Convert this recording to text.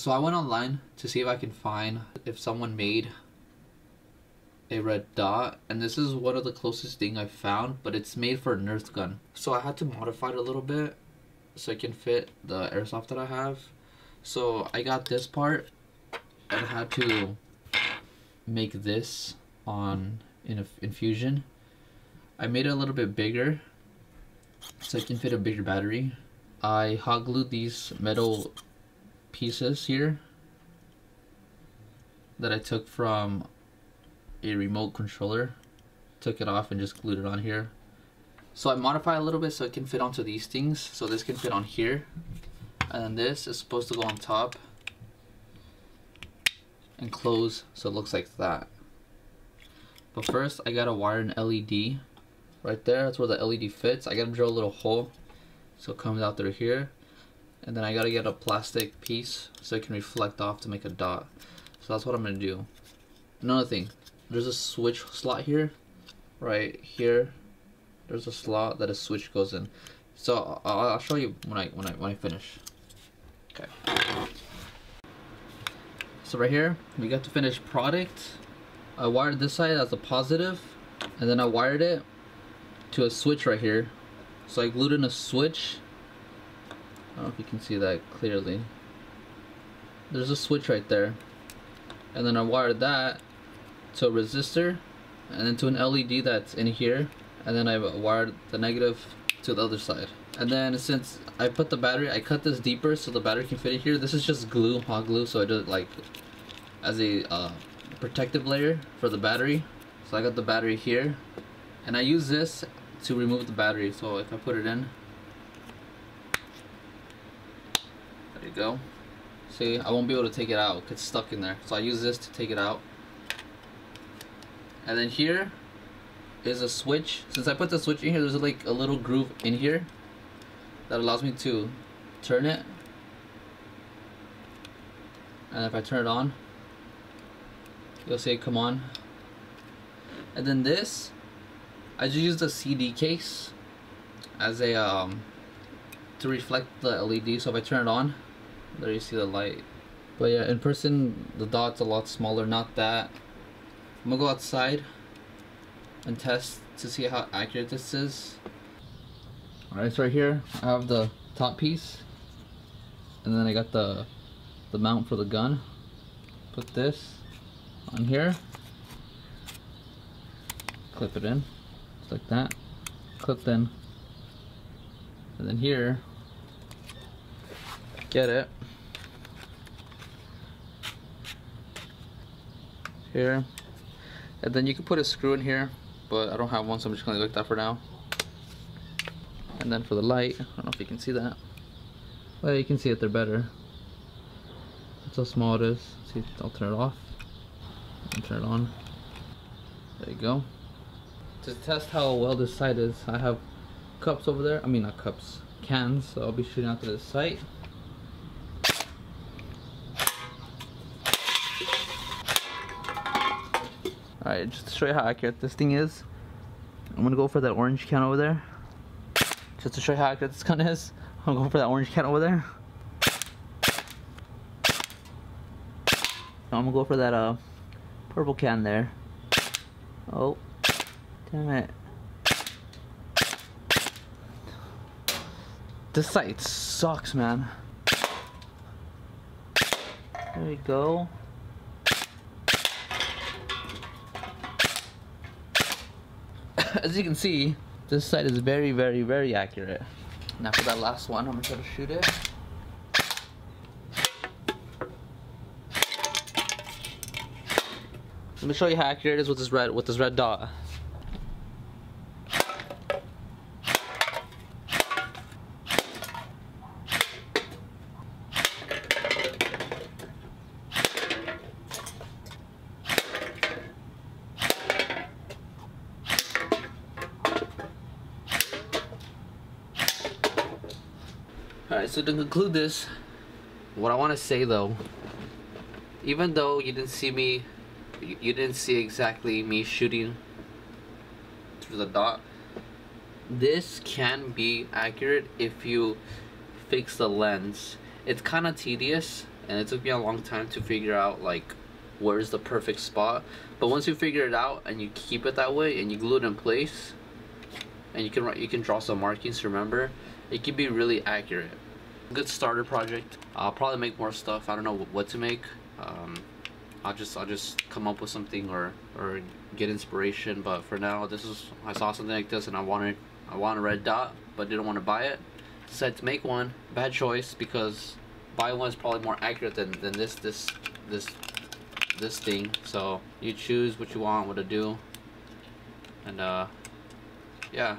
So I went online to see if I can find if someone made a red dot, and this is one of the closest thing I found, but it's made for an Nerf gun. So I had to modify it a little bit so it can fit the airsoft that I have. So I got this part and had to make this on in Fusion. I made it a little bit bigger so it can fit a bigger battery. I hot glued these metal pieces here that I took from a remote controller, took it off and just glued it on here. So I modified a little bit so it can fit onto these things. So this can fit on here, and then this is supposed to go on top and close, so it looks like that. But first I gotta wire an LED right there. That's where the LED fits. I gotta drill a little hole so it comes out through here, and then I gotta get a plastic piece so it can reflect off to make a dot. So that's what I'm gonna do. Another thing, there's a switch slot here, right here. There's a slot that a switch goes in. So I'll show you when I finish. Okay. So right here, we got the finished product. I wired this side as a positive, and then I wired it to a switch right here. So I glued in a switch. I don't know if you can see that clearly. There's a switch right there. And then I wired that to a resistor, and then to an LED that's in here, and then I wired the negative to the other side. And then since I put the battery, I cut this deeper so the battery can fit in here. This is just glue, hot glue, so I did it like as a protective layer for the battery. So I got the battery here, and I use this to remove the battery. So if I put it in, there you go. See, I won't be able to take it out, it's stuck in there. So I use this to take it out. And then here is a switch. Since I put the switch in here, there's like a little groove in here that allows me to turn it. And if I turn it on, you'll see it come on. And then this, I just used a CD case as a to reflect the LED. So if I turn it on, there you see the light. But yeah, in person the dot's a lot smaller, not that. I'm gonna go outside and test to see how accurate this is. Alright, so right here I have the top piece, and then I got the mount for the gun. Put this on here, clip it in, just like that, clipped in, and then here, get it, here. And then you can put a screw in here, but I don't have one, so I'm just gonna leave that for now. And then for the light, I don't know if you can see that. Well, you can see it there better. That's how small it is. See, I'll turn it off and turn it on. There you go. To test how well this sight is, I have cups over there. I mean, not cups, cans. So I'll be shooting out to this sight. Alright, just to show you how accurate this thing is, I'm gonna go for that orange can over there. Just to show you how accurate this gun is, I'm gonna go for that orange can over there. Now I'm gonna go for that purple can there. Oh, damn it. This sight sucks, man. There we go. As you can see, this sight is very, very, very accurate. Now for that last one, I'm gonna try to shoot it. Let me show you how accurate it is with this red dot. Alright, so to conclude this, what I want to say though, even though you didn't see me, you didn't see exactly me shooting through the dot, this can be accurate if you fix the lens. It's kind of tedious and it took me a long time to figure out like where's the perfect spot. But once you figure it out and you keep it that way and you glue it in place, and you can draw some markings, remember, it can be really accurate. Good starter project. I'll probably make more stuff. I don't know what to make. I'll just come up with something or get inspiration. But for now, this is, I saw something like this and I wanted a red dot, but didn't want to buy it. Decided to make one. Bad choice, because buy one is probably more accurate than this thing. So you choose what you want, what to do, and yeah.